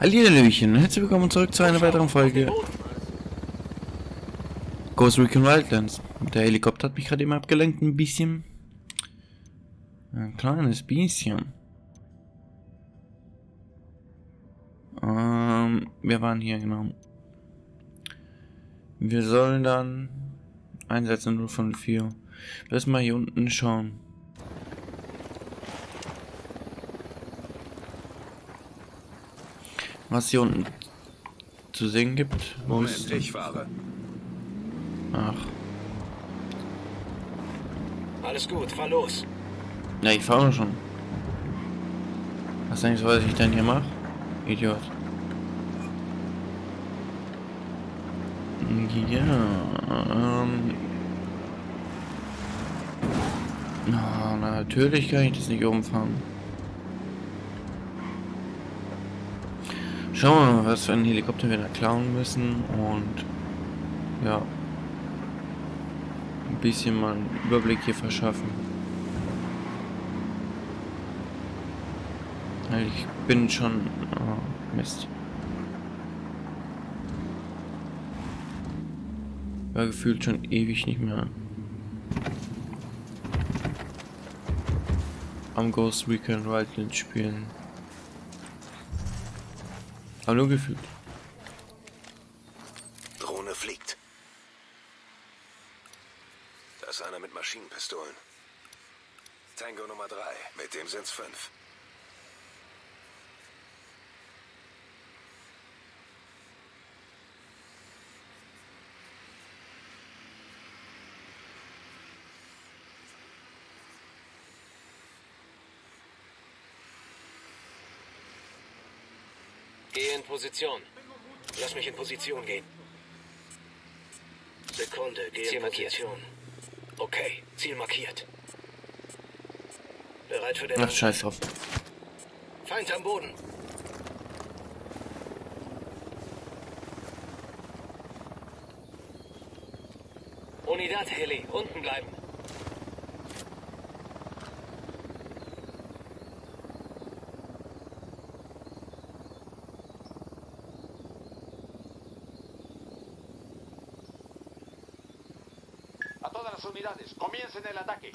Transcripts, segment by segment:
Hallöchen, herzlich willkommen zurück zu einer weiteren Folge Ghost Recon Wildlands. Der Helikopter hat mich gerade eben abgelenkt, ein bisschen. Ein kleines bisschen. Wir waren hier, genau. Wir sollen dann einsetzen 0 von 4. Lass mal hier unten schauen. Was hier unten zu sehen gibt. Moment, ich fahre. Ach. Alles gut, fahr los. Ja, ich fahre schon. Was denkst du, was ich denn hier mache? Idiot. Ja. Na, natürlich kann ich das nicht umfahren. Schauen wir mal, was für einen Helikopter wir da klauen müssen und ja, ein bisschen mal einen Überblick hier verschaffen. Ich bin schon... Oh, Mist. War gefühlt schon ewig nicht mehr am Ghost Recon Wildlands spielen. Hallo gefühlt. Drohne fliegt. Da ist einer mit Maschinenpistolen. Tango Nummer 3, mit dem sind's 5. Geh in Position. Lass mich in Position gehen. Sekunde, geh in Position. Okay, Ziel markiert. Bereit für den... Ach, scheiß drauf. Feind am Boden. Unidad, Heli, unten bleiben. Unidades, comiencen el ataque.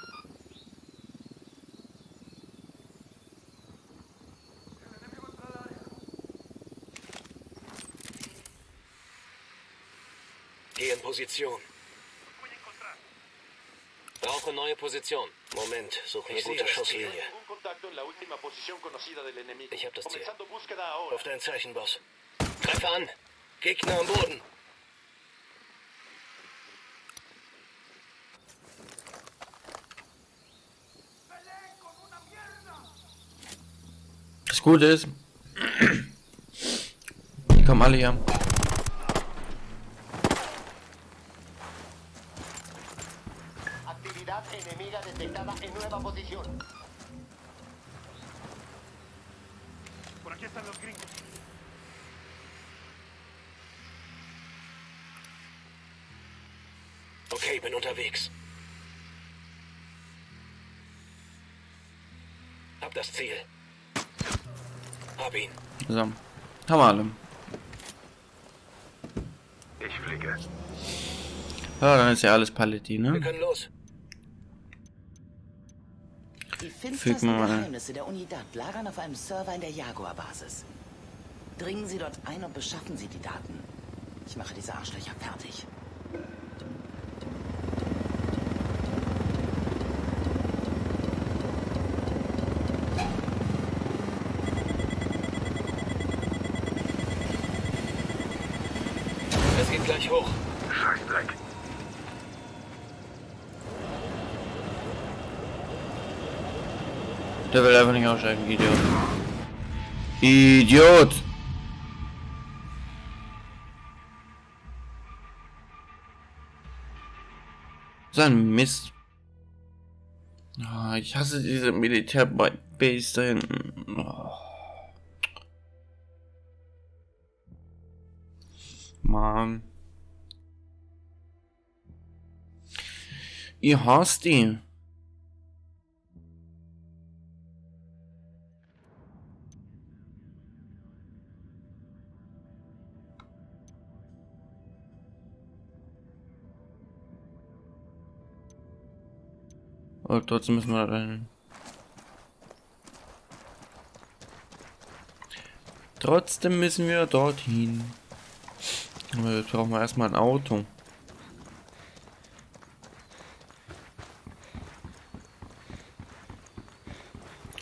Geh in Position. Brauche neue Position. Moment, suche eine gute Schusslinie. Ich habe das Ziel. Auf dein Zeichen, Boss. Treffe an. Gegner am Boden. Gut ist, die kommen alle hier. Actividad enemiga detectada en nueva posición. Por aquí están los gringos. Okay, bin unterwegs. Hab das Ziel. So, haben wir alle. Ich fliege. Ja, dann ist ja alles Paletti, ne? Wir können los. Die finstersten Geheimnisse der Unidad lagern auf einem Server in der Jaguar-Basis. Dringen Sie dort ein und beschaffen Sie die Daten. Ich mache diese Arschlöcher fertig. Gleich hoch. Scheißdreck. Der will einfach nicht aussteigen, Idiot. Idiot! So ein Mist. Oh, ich hasse diese Militär-Base da hinten. Oh. Mann. Ihr hasst ihn. Aber trotzdem müssen wir da rein. Trotzdem müssen wir dorthin. Aber jetzt brauchen wir erstmal ein Auto.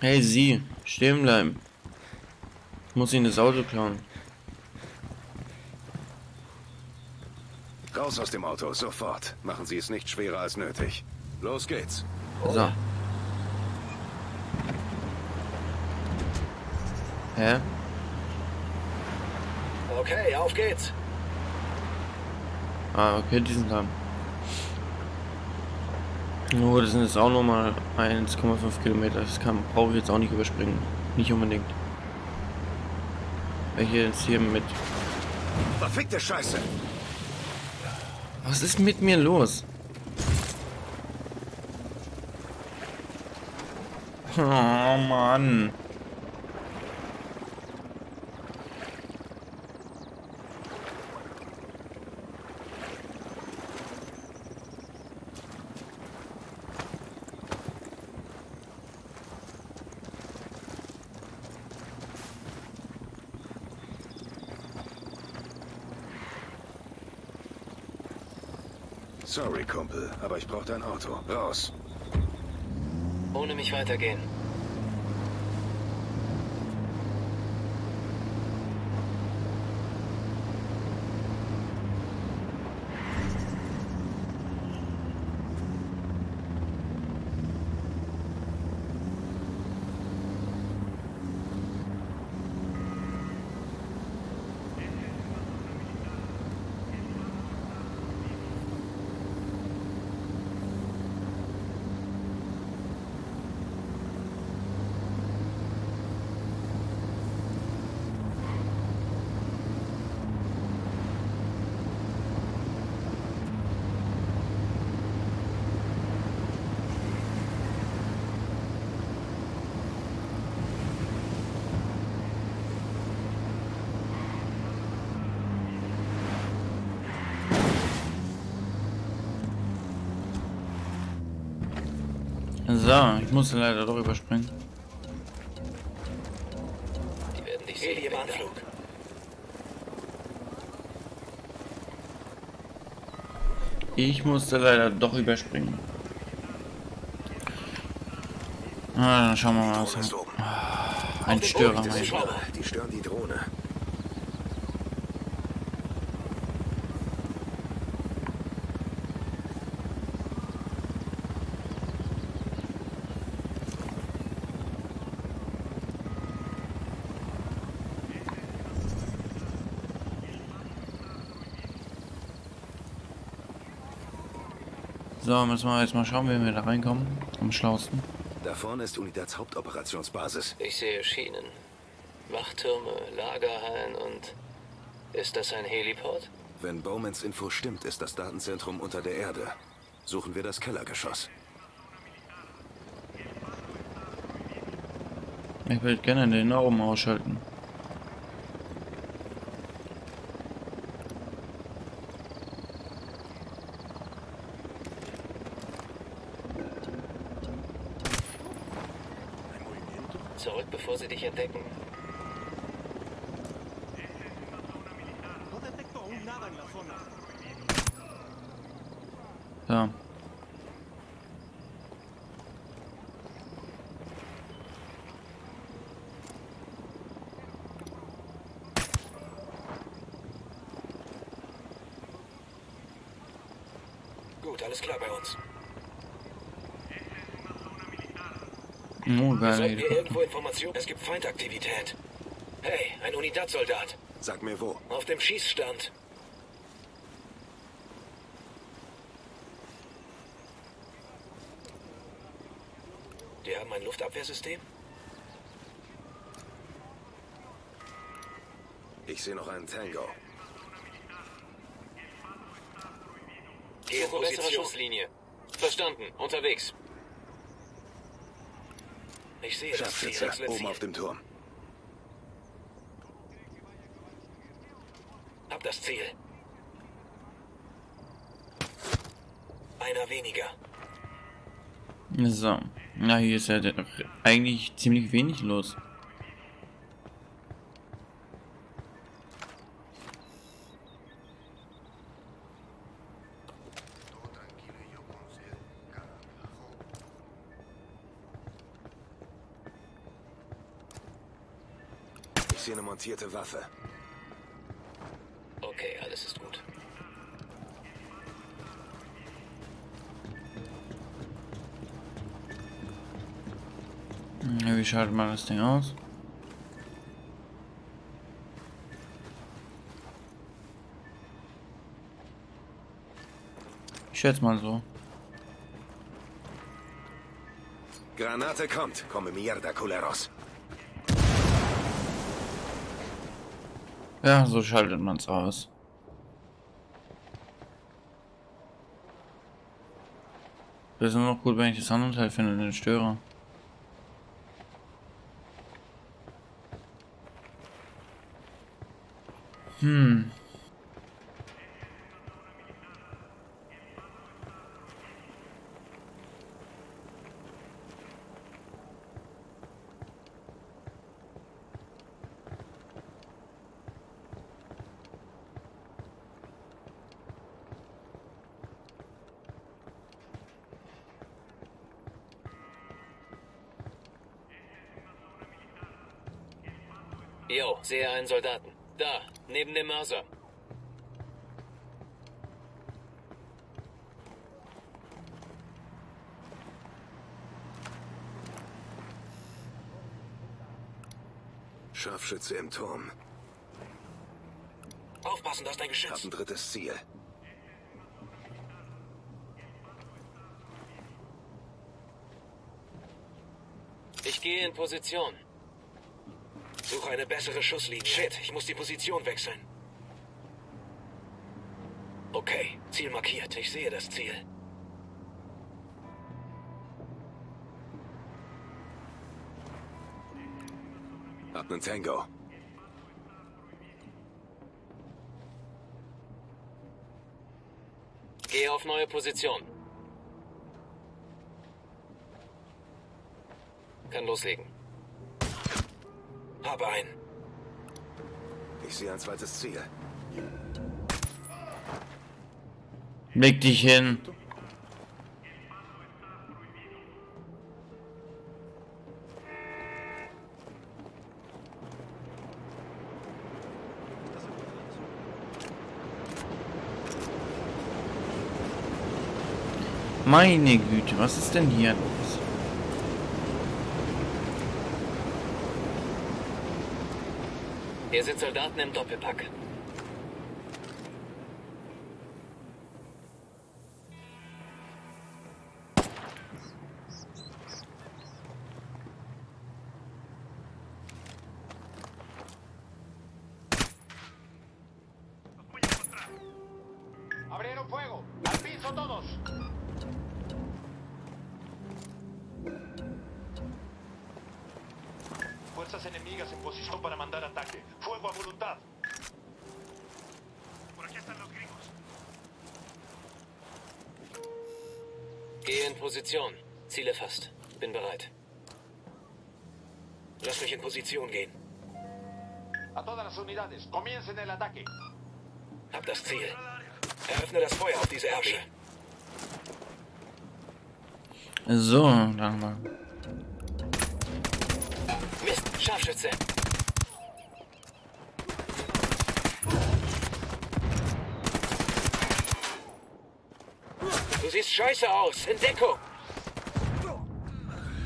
Hey, Sie, stehen bleiben. Ich muss Ihnen das Auto klauen. Raus aus dem Auto, sofort. Machen Sie es nicht schwerer als nötig. Los geht's. Oh. So. Hä? Okay, auf geht's. Ah, okay, die sind da. Nur, das sind jetzt auch nochmal 1,5 Kilometer. Das brauche ich jetzt auch nicht überspringen. Nicht unbedingt. Weil hier jetzt hier mit. Verfickte Scheiße! Was ist mit mir los? Oh Mann. Sorry, Kumpel, aber ich brauche dein Auto. Raus. Ohne mich weitergehen. So, ich musste leider doch überspringen. Die werden dich sehen im Anflug. Ich musste leider doch überspringen. Na, dann schauen wir mal was. Ein Störer, mein Gott. Die stören die Drohne. So, müssen wir jetzt mal schauen, wie wir da reinkommen. Am schlauesten. Da vorne ist Unidads Hauptoperationsbasis. Ich sehe Schienen, Wachtürme, Lagerhallen und... Ist das ein Heliport? Wenn Bowmans Info stimmt, ist das Datenzentrum unter der Erde. Suchen wir das Kellergeschoss. Ich würde gerne den Raum ausschalten. Zurück, bevor sie dich entdecken. Ja. Gut, alles klar bei uns. Sollten wir irgendwo Informationen? Es gibt Feindaktivität. Hey, ein Unidad-Soldat. Sag mir wo. Auf dem Schießstand. Die haben ein Luftabwehrsystem? Ich sehe noch einen Tango. Geh in bessere Schusslinie. Verstanden. Unterwegs. Ich sehe das oben auf dem Turm. Hab das Ziel. Einer weniger. So. Na, hier ist ja eigentlich ziemlich wenig los. Ich sehe eine montierte Waffe. Okay, alles ist gut. Wie schaut mal das Ding aus? Ich schätze mal so. Granate kommt. Komme mierda, culeros. Ja, so schaltet man's aus. Das ist nur noch gut, wenn ich das andere Teil finde, den Störer. Jo, sehe einen Soldaten. Da, neben dem Mörser. Scharfschütze im Turm. Aufpassen, das ist ein Geschütz. Hab ein drittes Ziel. Ich gehe in Position. Suche eine bessere Schusslinie. Shit, ich muss die Position wechseln. Okay, Ziel markiert. Ich sehe das Ziel. Ab einen Tango. Gehe auf neue Position. Kann loslegen. Habe ein. Ich sehe ein zweites Ziel. Leg dich hin. Meine Güte, was ist denn hier los? Hier sind Soldaten im Doppelpack. Abrieron fuego. Al piso todos. Fuerzas enemigas en posición para mandar ataque. Fuego a voluntad. Por aquí están los gringos. Gehe in Position. Ziel erfasst. Bin bereit. Lass mich in Position gehen. A todas las unidades, comiencen el ataque. Hab das Ziel. Eröffne das Feuer auf diese Erbsche. So, dann mal. Scharfschütze. Du siehst scheiße aus. In Deckung.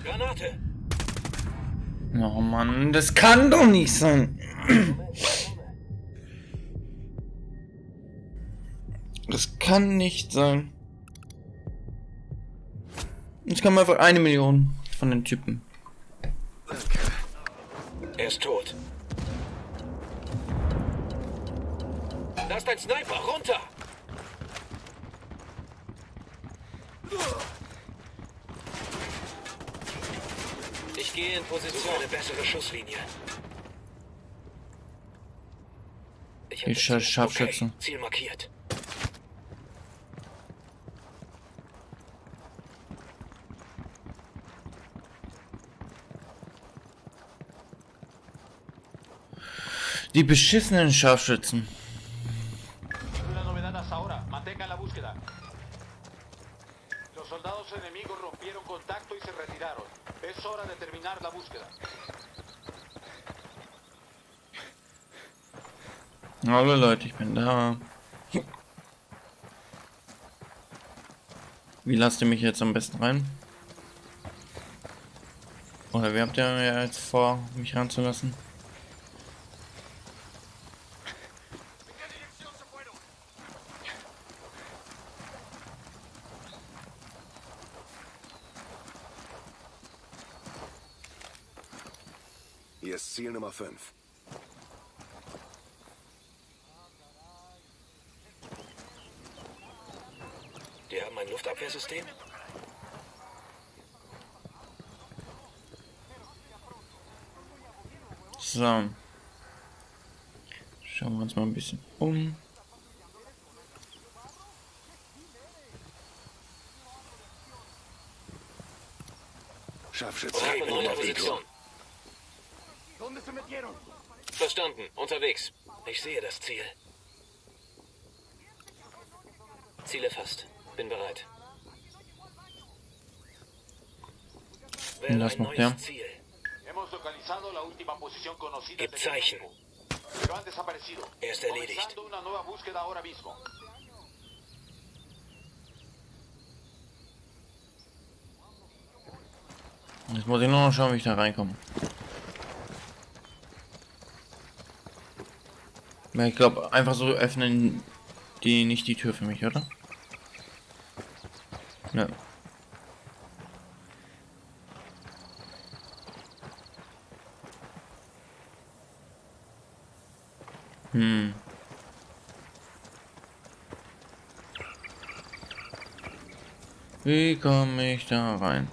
Granate. Oh Mann, das kann doch nicht sein. Das kann nicht sein. Jetzt kann man einfach 1 Million von den Typen. Er ist tot. Da ist ein Sniper, runter! Ich gehe in Position. Eine bessere Schusslinie. Ich Scharfschützen. Okay, Ziel markiert. Die beschissenen Scharfschützen. Hallo Leute, ich bin da. Wie lasst ihr mich jetzt am besten rein? Oder wie habt ihr mir jetzt vor, mich reinzulassen? Hier ist Ziel Nummer 5. Die haben ein Luftabwehrsystem? So. Schauen wir uns mal ein bisschen um. Scharfschütze. Verstanden, unterwegs. Ich sehe das Ziel. Ziel erfasst. Bin bereit. Das macht er. Gib Zeichen. Er ist erledigt. Jetzt muss ich nur noch schauen, wie ich da reinkomme. Ich glaube, einfach so öffnen die nicht die Tür für mich, oder? Ja. Wie komme ich da rein?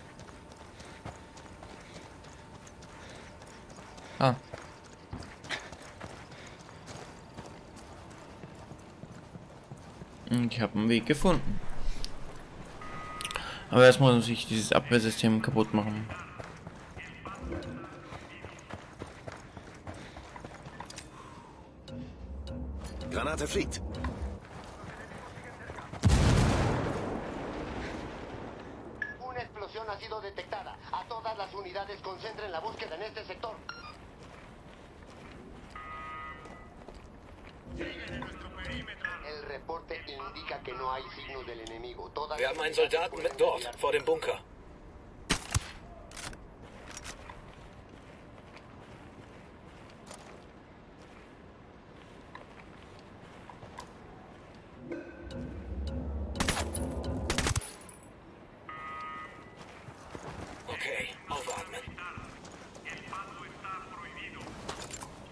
Ah. Ich habe einen Weg gefunden. Aber erst muss ich dieses Abwehrsystem kaputt machen. Granate fliegt. Una explosión ha sido detectada. A todas las unidades concentren la búsqueda en este sector. Wir haben einen Soldaten mit dort, vor dem Bunker. Okay, aufatmen.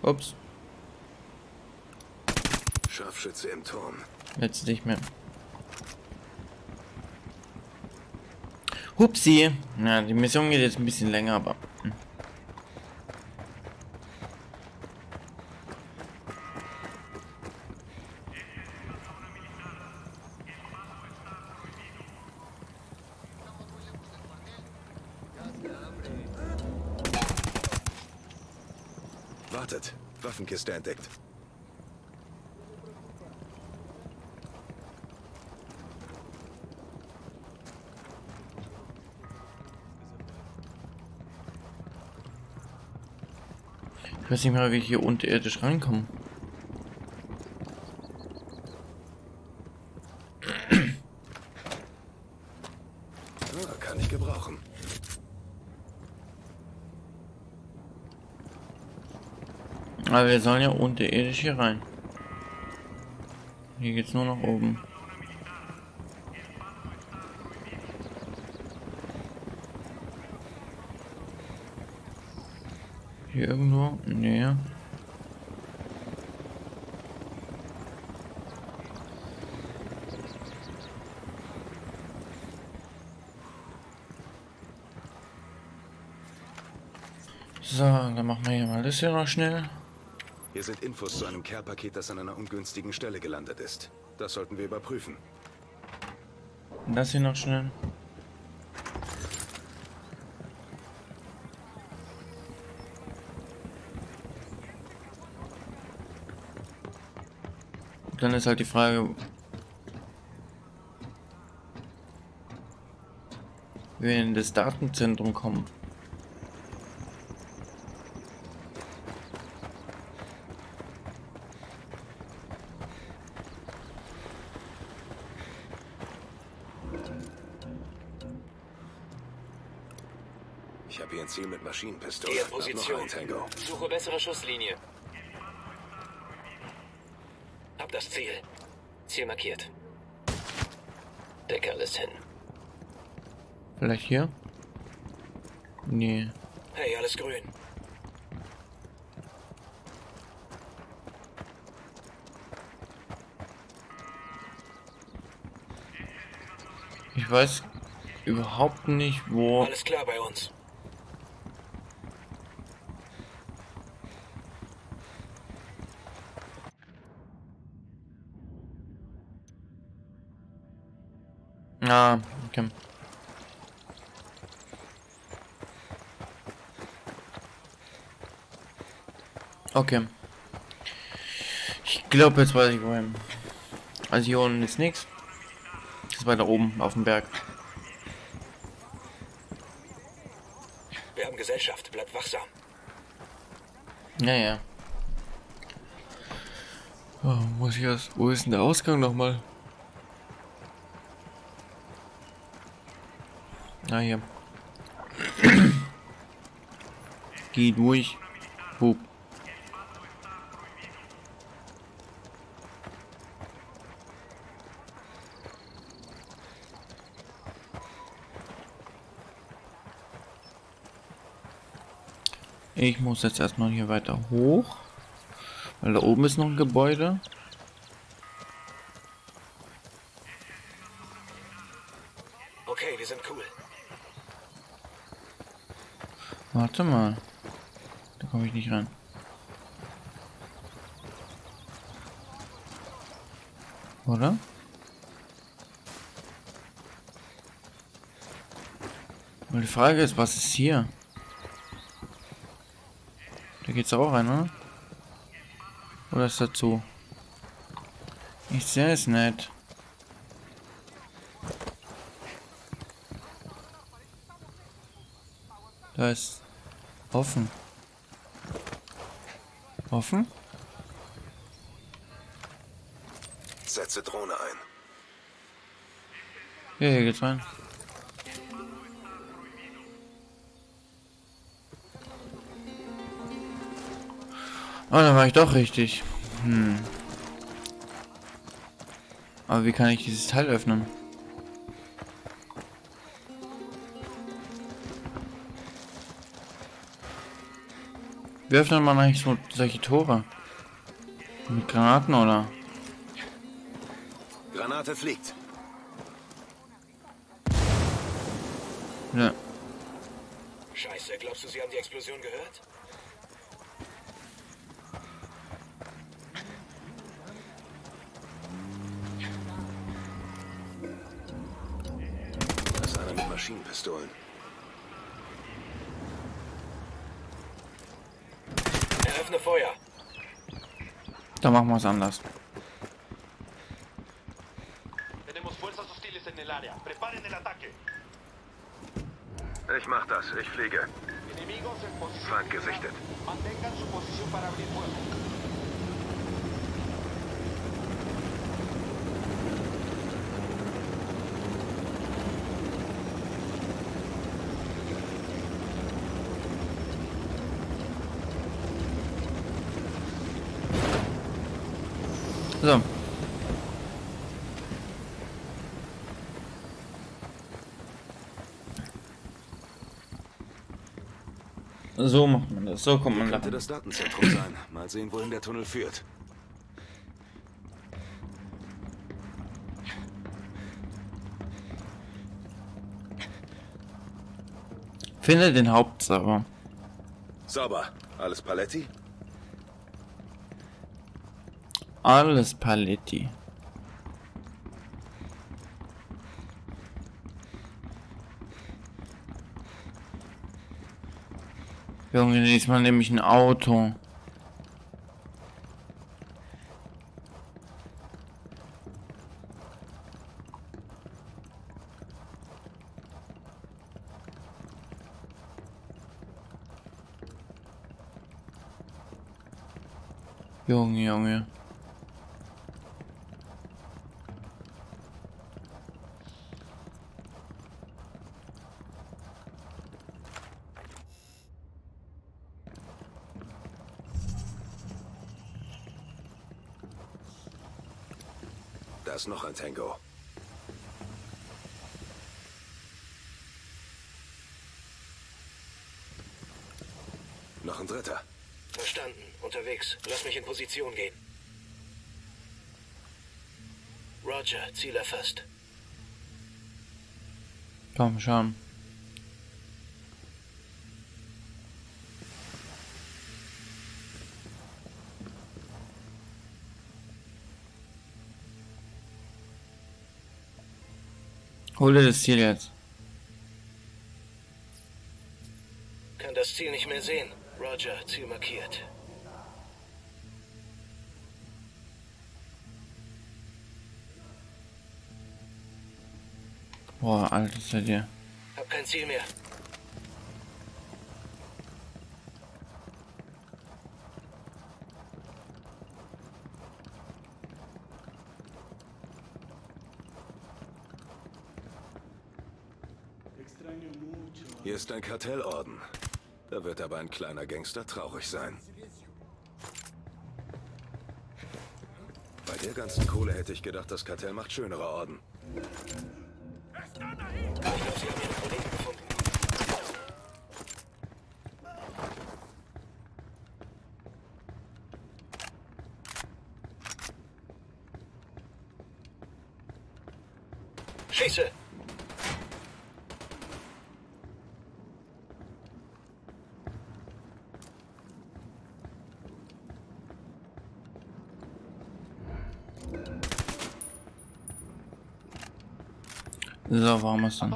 Ups. Scharfschütze im Turm. Jetzt nicht mehr. Hupsi. Na, die Mission geht jetzt ein bisschen länger, aber... Wartet, Waffenkiste entdeckt. Ich weiß nicht mal, wie ich hier unterirdisch reinkomme. Ah, kann ich gebrauchen. Aber wir sollen ja unterirdisch hier rein. Hier geht's nur nach oben. Hier irgendwo? Nee. So, dann machen wir hier mal das hier noch schnell. Hier sind Infos zu einem Care-Paket, das an einer ungünstigen Stelle gelandet ist. Das sollten wir überprüfen. Das hier noch schnell. Dann ist halt die Frage, wie wir in das Datenzentrum kommen. Ich habe hier ein Ziel mit Maschinenpistolen. Gehe Position, Tango. Suche bessere Schusslinie. Hab das Ziel. Ziel markiert. Der Kerl ist hin. Vielleicht hier? Nee. Hey, alles grün. Ich weiß überhaupt nicht, wo... Alles klar bei uns. Ah, okay. Okay. Ich glaube, jetzt weiß ich wohin. Also hier unten ist nichts. Das ist weiter oben auf dem Berg. Wir haben Gesellschaft, bleibt wachsam. Naja. Oh, muss ich aus. Wo ist denn der Ausgang nochmal? Ah, hier. Geh durch. Bub. Ich muss jetzt erstmal hier weiter hoch, weil da oben ist noch ein Gebäude. Okay, wir sind cool. Warte mal, da komme ich nicht rein. Oder? Und die Frage ist, was ist hier? Da geht's auch rein, oder? Oder ist das zu? Ich sehe es nicht. Da ist offen. Offen? Setze Drohne ein. Ja, hier geht's rein. Oh, dann war ich doch richtig. Aber wie kann ich dieses Teil öffnen? Wie öffnet man eigentlich so solche Tore? Mit Granaten, oder? Granate fliegt. Ja. Scheiße, glaubst du, sie haben die Explosion gehört? Maschinenpistolen. Eröffne Feuer. Da machen wir es anders. Ich mach das, ich fliege. Feind gesichtet. So. So macht man das. So kommt man da. Könnte das Datenzentrum sein. Mal sehen, wohin der Tunnel führt. Finde den Hauptserver. Sauber. Alles Paletti? Alles Paletti. Junge, diesmal nehme ich ein Auto. Junge, Junge. Da ist noch ein Tango. Noch ein dritter. Verstanden. Unterwegs. Lass mich in Position gehen. Roger. Ziel erfasst. Komm schon. Hol dir das Ziel jetzt. Kann das Ziel nicht mehr sehen. Roger, Ziel markiert. Boah, Alter, ist ja dir. Hab kein Ziel mehr. Hier ist ein Kartellorden. Da wird aber ein kleiner Gangster traurig sein. Bei der ganzen Kohle hätte ich gedacht, das Kartell macht schönere Orden. Schieße! So, warum ist dann?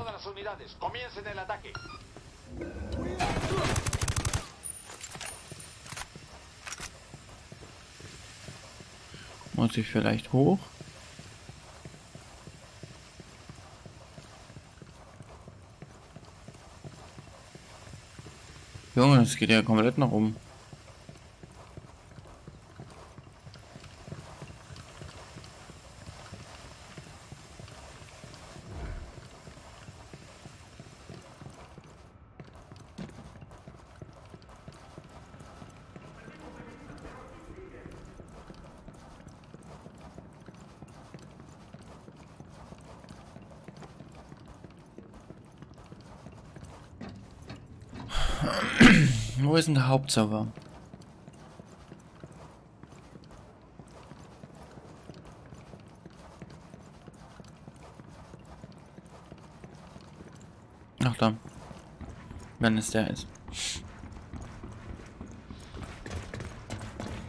Muss ich vielleicht hoch? Junge, das geht ja komplett nach oben. Wo ist denn der Hauptserver? Ach da. Wenn es der ist.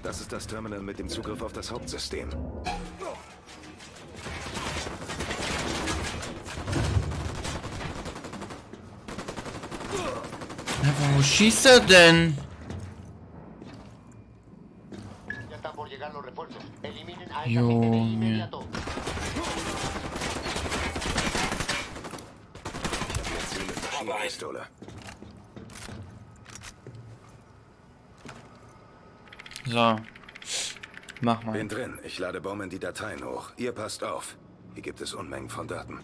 Das ist das Terminal mit dem Zugriff auf das Hauptsystem. Wo schießt er denn? Junge. So. Mach mal. Bin drin. Ich lade Bowman die Dateien hoch. Ihr passt auf. Hier gibt es Unmengen von Daten.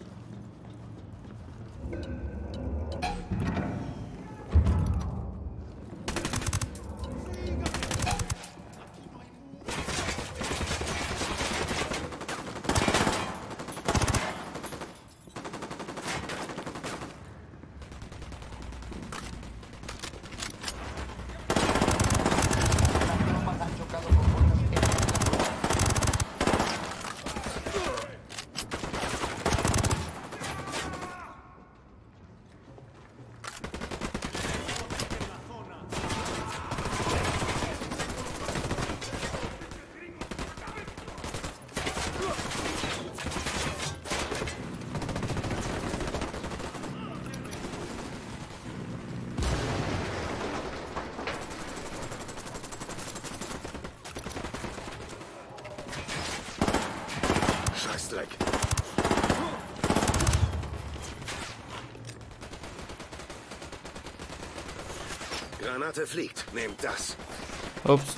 Granate fliegt. Nehmt das. Ups.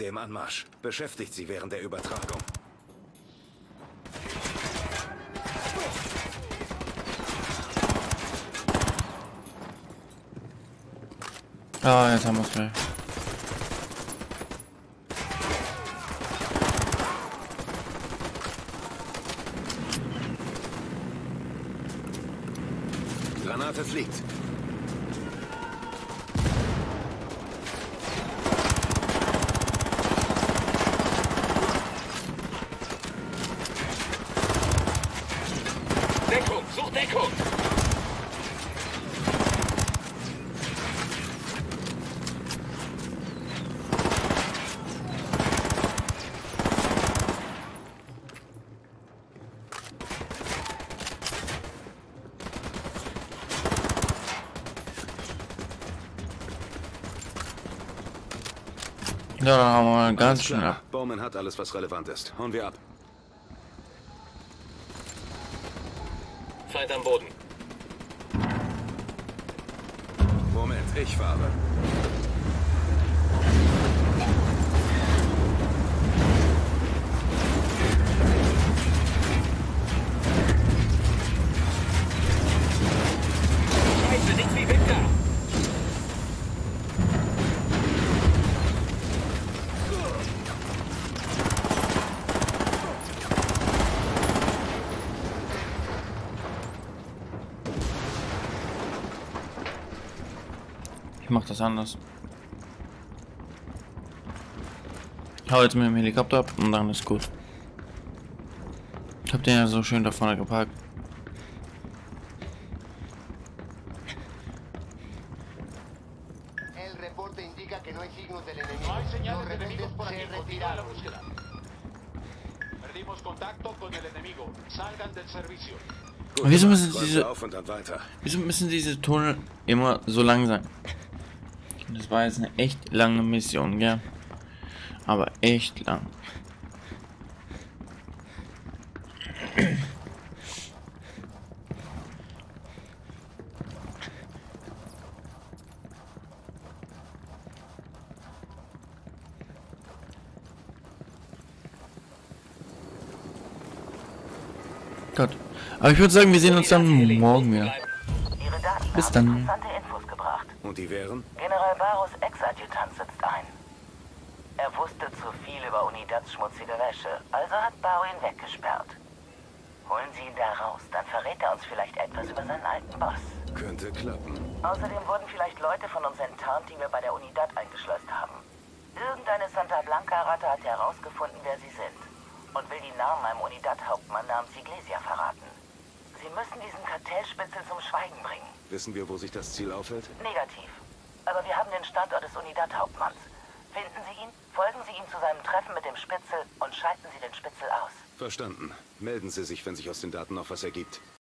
Feinde im Anmarsch. Beschäftigt sie während der Übertragung. Ah, jetzt haben wir es gleich. Granate fliegt. Deckung, such Deckung! Ja, da haben wir ganz schön ab. Bowman hat alles, was relevant ist. Hauen wir ab. Feind am Boden. Moment, ich fahre. Macht das anders. Hau jetzt mit dem Helikopter ab und dann ist gut. Ich hab den ja so schön da vorne geparkt. Wieso müssen diese Tunnel immer so lang sein? Das war jetzt eine echt lange Mission, gell? Aber echt lang. Gott. Aber ich würde sagen, wir sehen uns dann morgen wieder. Bis dann. Und die wären? General Barros Ex-Adjutant sitzt ein. Er wusste zu viel über Unidads schmutzige Wäsche, also hat Barro ihn weggesperrt. Holen Sie ihn da raus, dann verrät er uns vielleicht etwas über seinen alten Boss. Könnte klappen. Außerdem wurden vielleicht Leute von uns enttarnt, die wir bei der Unidad eingeschleust haben. Irgendeine Santa Blanca-Ratte hat herausgefunden, wer sie sind. Und will die Namen einem Unidad-Hauptmann namens Iglesia verraten. Sie müssen diesen Kartellspitzel zum Schweigen bringen. Wissen wir, wo sich das Ziel aufhält? Negativ. Aber wir haben den Standort des Unidad-Hauptmanns. Finden Sie ihn, folgen Sie ihm zu seinem Treffen mit dem Spitzel und schalten Sie den Spitzel aus. Verstanden. Melden Sie sich, wenn sich aus den Daten noch was ergibt.